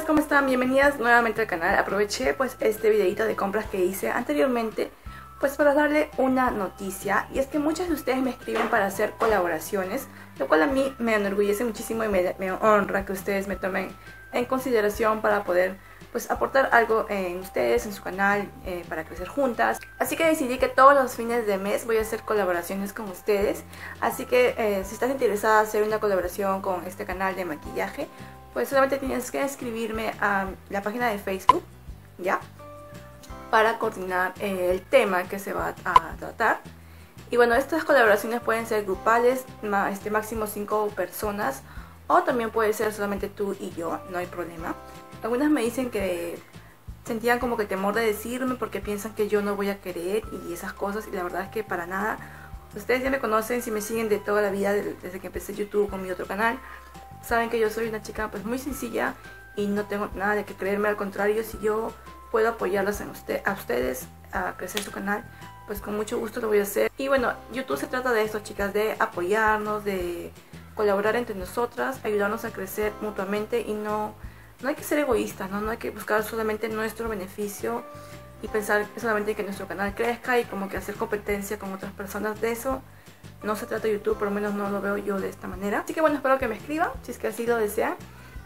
chicas, ¿cómo están? Bienvenidas nuevamente al canal. Aproveché pues este videito de compras que hice anteriormente pues para darle una noticia, y es que muchas de ustedes me escriben para hacer colaboraciones, lo cual a mí me enorgullece muchísimo y me honra que ustedes me tomen en consideración para poder pues aportar algo en ustedes, en su canal, para crecer juntas. Así que decidí que todos los fines de mes voy a hacer colaboraciones con ustedes, así que si estás interesada en hacer una colaboración con este canal de maquillaje, pues solamente tienes que escribirme a la página de Facebook, ¿ya? Para coordinar el tema que se va a tratar. Y bueno, estas colaboraciones pueden ser grupales, máximo 5 personas, o también puede ser solamente tú y yo, no hay problema. Algunas me dicen que sentían como que temor de decirme porque piensan que yo no voy a querer y esas cosas, y la verdad es que para nada. Ustedes ya me conocen, si me siguen de toda la vida, desde que empecé YouTube con mi otro canal, saben que yo soy una chica pues muy sencilla y no tengo nada de que creerme. Al contrario, si yo puedo apoyarlas a ustedes a crecer su canal, pues con mucho gusto lo voy a hacer. Y bueno, YouTube se trata de esto, chicas, de apoyarnos, de colaborar entre nosotras, ayudarnos a crecer mutuamente, y no hay que ser egoístas, ¿no? No hay que buscar solamente nuestro beneficio y pensar solamente que nuestro canal crezca y como que hacer competencia con otras personas. De eso no se trata YouTube, por lo menos no lo veo yo de esta manera. Así que bueno, espero que me escriban si es que así lo desean.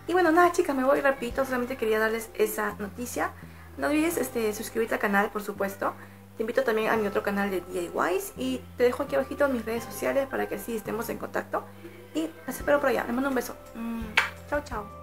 Y bueno, nada chicas, me voy, repito, solamente quería darles esa noticia. No olvides suscribirte al canal, por supuesto. Te invito también a mi otro canal de DIYs, y te dejo aquí abajito mis redes sociales para que así estemos en contacto. Y las espero por allá. Les mando un beso. Chao, chao.